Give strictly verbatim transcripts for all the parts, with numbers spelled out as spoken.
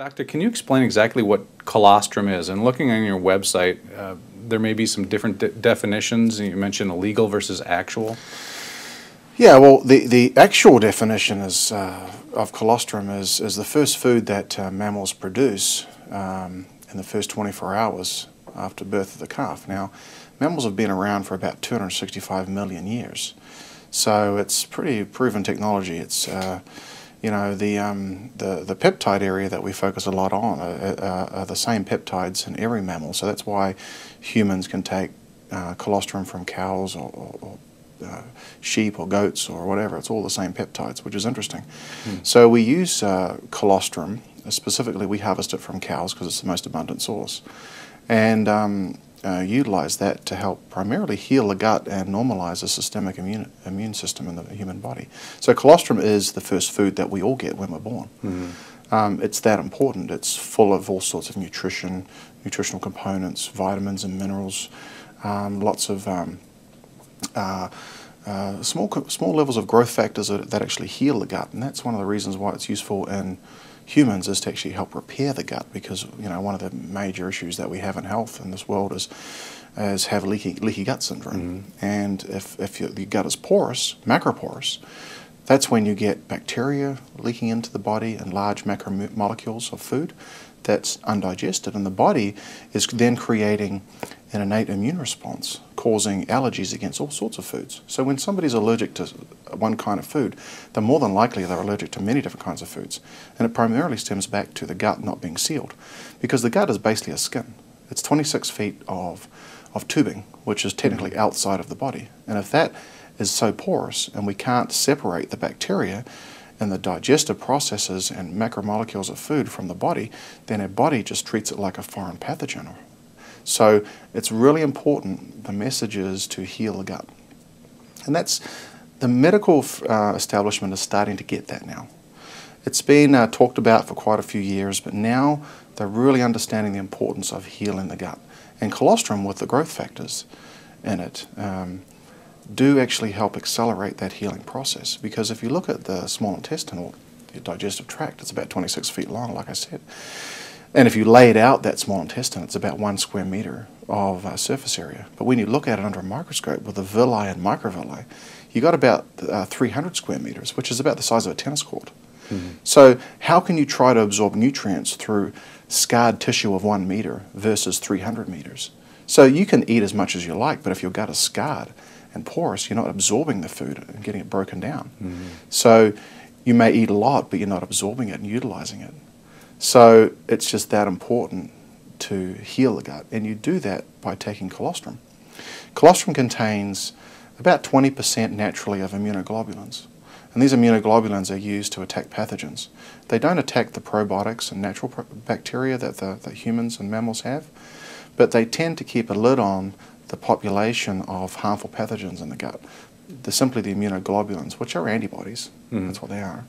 Doctor, can you explain exactly what colostrum is? And looking on your website, uh, there may be some different de definitions. You mentioned illegal versus actual. Yeah, well, the, the actual definition is, uh, of colostrum is, is the first food that uh, mammals produce um, in the first twenty-four hours after birth of the calf. Now, mammals have been around for about two hundred sixty-five million years, so it's pretty proven technology. It's uh, you know, the, um, the, the peptide area that we focus a lot on are, are, are the same peptides in every mammal, so that's why humans can take uh, colostrum from cows or, or, or uh, sheep or goats or whatever. It's all the same peptides, which is interesting. Mm. So we use uh, colostrum, specifically we harvest it from cows because it's the most abundant source, and um, uh, utilize that to help primarily heal the gut and normalize the systemic immune, immune system in the human body. So colostrum is the first food that we all get when we're born. Mm-hmm. um, it's that important. It's full of all sorts of nutrition, nutritional components, vitamins and minerals, um, lots of um, uh, uh, small, small levels of growth factors that, that actually heal the gut, and that's one of the reasons why it's useful in humans is to actually help repair the gut, because you know one of the major issues that we have in health in this world is is have leaky leaky gut syndrome. Mm-hmm. And if, if your, your gut is porous, macroporous, that's when you get bacteria leaking into the body and large macromolecules of food that's undigested, and the body is then creating an innate immune response, causing allergies against all sorts of foods. So when somebody's allergic to one kind of food, they're more than likely they're allergic to many different kinds of foods. And it primarily stems back to the gut not being sealed, because the gut is basically a skin. It's twenty-six feet of, of tubing, which is technically outside of the body. And if that is so porous and we can't separate the bacteria and the digestive processes and macromolecules of food from the body, then our body just treats it like a foreign pathogen. So it's really important, the message is to heal the gut. And that's, the medical uh, establishment is starting to get that now. It's been uh, talked about for quite a few years, but now they're really understanding the importance of healing the gut. And colostrum, with the growth factors in it, um, do actually help accelerate that healing process, because if you look at the small intestine or the digestive tract, it's about twenty-six feet long, like I said. And if you lay it out, that small intestine, it's about one square meter of uh, surface area. But when you look at it under a microscope with the villi and microvilli, you got about uh, three hundred square meters, which is about the size of a tennis court. Mm-hmm. So how can you try to absorb nutrients through scarred tissue of one meter versus three hundred meters? So you can eat as much as you like, but if your gut is scarred and porous, you're not absorbing the food and getting it broken down. Mm-hmm. So you may eat a lot, but you're not absorbing it and utilizing it. So it's just that important to heal the gut, and you do that by taking colostrum. Colostrum contains about twenty percent naturally of immunoglobulins, and these immunoglobulins are used to attack pathogens. They don't attack the probiotics and natural pro bacteria that the that humans and mammals have, but they tend to keep a lid on the population of harmful pathogens in the gut. They're simply the immunoglobulins, which are antibodies. Mm-hmm. That's what they are.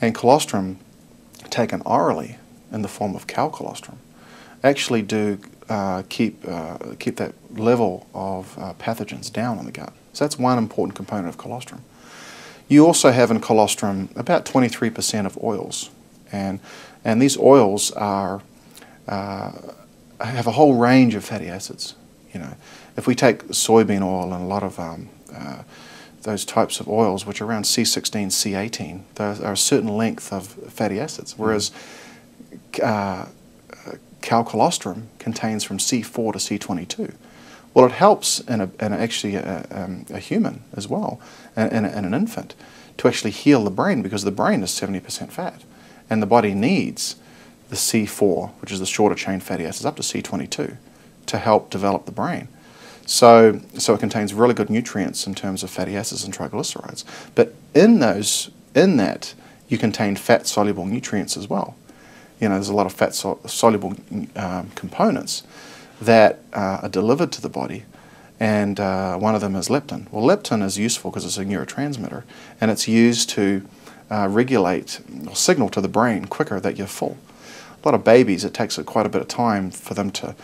And colostrum, taken orally in the form of cow colostrum, actually do uh, keep, uh, keep that level of uh, pathogens down in the gut. So that's one important component of colostrum. You also have in colostrum about twenty-three percent of oils, and, and these oils are, uh, have a whole range of fatty acids. You know, if we take soybean oil and a lot of um, uh, those types of oils, which are around C sixteen, C eighteen, there are a certain length of fatty acids, whereas uh, cow colostrum contains from C four to C twenty-two. Well, it helps in, a, in actually a, um, a human as well, and in, in an infant, to actually heal the brain, because the brain is seventy percent fat, and the body needs the C four, which is the shorter chain fatty acids, up to C twenty-two, to help develop the brain. So, so it contains really good nutrients in terms of fatty acids and triglycerides. But in those, in that, you contain fat-soluble nutrients as well. You know, there's a lot of fat-soluble um, components that uh, are delivered to the body, and uh, one of them is leptin. Well, leptin is useful because it's a neurotransmitter, and it's used to uh, regulate or signal to the brain quicker that you're full. A lot of babies, it takes quite a bit of time for them to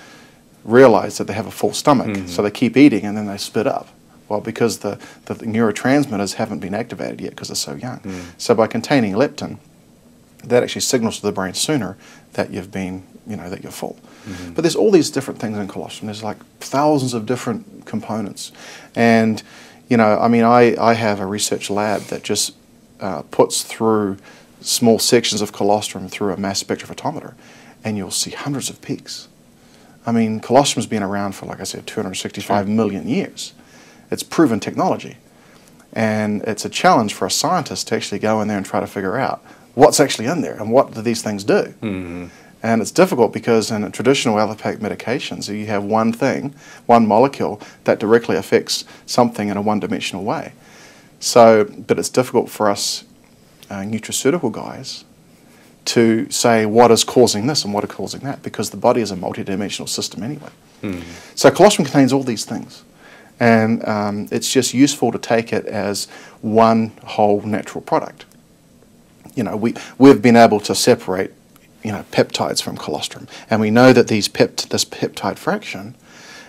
realize that they have a full stomach, mm-hmm. so they keep eating and then they spit up. Well, because the, the neurotransmitters haven't been activated yet because they're so young. Mm. So by containing leptin, that actually signals to the brain sooner that you've been, you know, that you're full. Mm-hmm. But there's all these different things in colostrum. There's like thousands of different components. And, you know, I mean, I, I have a research lab that just uh, puts through small sections of colostrum through a mass spectrophotometer, and you'll see hundreds of peaks. I mean, colostrum's been around for, like I said, two hundred sixty-five sure. million years. It's proven technology. And it's a challenge for a scientist to actually go in there and try to figure out what's actually in there and what do these things do. Mm-hmm. And it's difficult because in traditional allopathic medications, you have one thing, one molecule that directly affects something in a one-dimensional way. So, but it's difficult for us uh, nutraceutical guys to say what is causing this and what is causing that, because the body is a multi-dimensional system anyway. Mm. So colostrum contains all these things, and um, it's just useful to take it as one whole natural product. You know, we, we've been able to separate, you know, peptides from colostrum, and we know that these pept this peptide fraction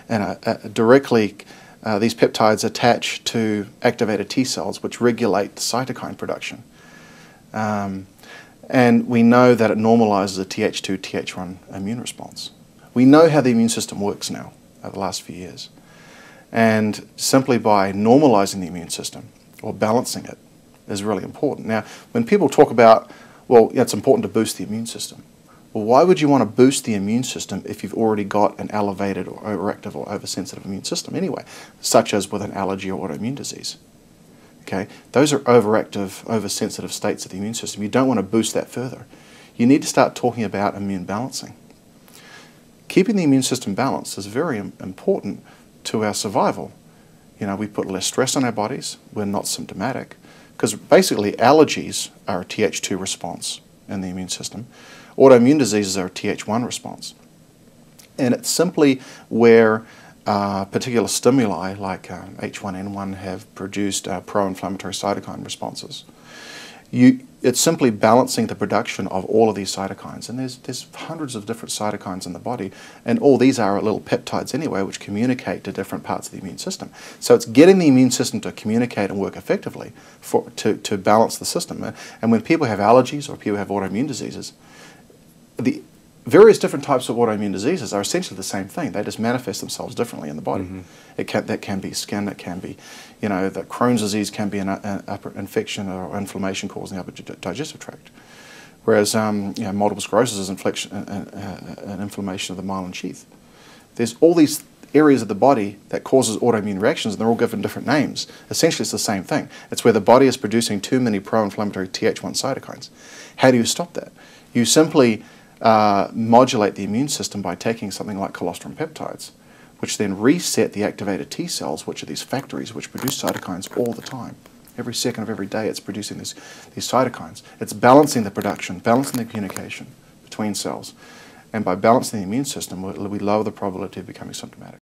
and uh, uh, directly uh, these peptides attach to activated T cells, which regulate the cytokine production. Um, And we know that it normalizes the T H two, T H one immune response. We know how the immune system works now over the last few years. And simply by normalizing the immune system or balancing it is really important. Now, when people talk about, well, it's important to boost the immune system. Well, why would you want to boost the immune system if you've already got an elevated or overactive or oversensitive immune system anyway, such as with an allergy or autoimmune disease? Okay, those are overactive, oversensitive states of the immune system. You don't want to boost that further. You need to start talking about immune balancing. Keeping the immune system balanced is very important to our survival. You know, we put less stress on our bodies. We're not symptomatic, because basically allergies are a T H two response in the immune system. Autoimmune diseases are a T H one response. And it's simply where Uh, particular stimuli like uh, H one N one have produced uh, pro-inflammatory cytokine responses. You, it's simply balancing the production of all of these cytokines, and there's, there's hundreds of different cytokines in the body, and all these are little peptides anyway, which communicate to different parts of the immune system. So it's getting the immune system to communicate and work effectively for, to, to balance the system. And when people have allergies or people have autoimmune diseases, the various different types of autoimmune diseases are essentially the same thing. They just manifest themselves differently in the body. Mm-hmm. It can, that can be skin, it can be, you know, the Crohn's disease can be an, an upper infection or inflammation causing the upper digestive tract. Whereas, um, you know, multiple sclerosis is inflection, uh, uh, an inflammation of the myelin sheath. There's all these areas of the body that causes autoimmune reactions, and they're all given different names. Essentially, it's the same thing. It's where the body is producing too many pro-inflammatory T H one cytokines. How do you stop that? You simply Uh, modulate the immune system by taking something like colostrum peptides, which then reset the activated T cells, which are these factories which produce cytokines all the time. Every second of every day it's producing these, these cytokines. It's balancing the production, balancing the communication between cells. And by balancing the immune system, we lower the probability of becoming symptomatic.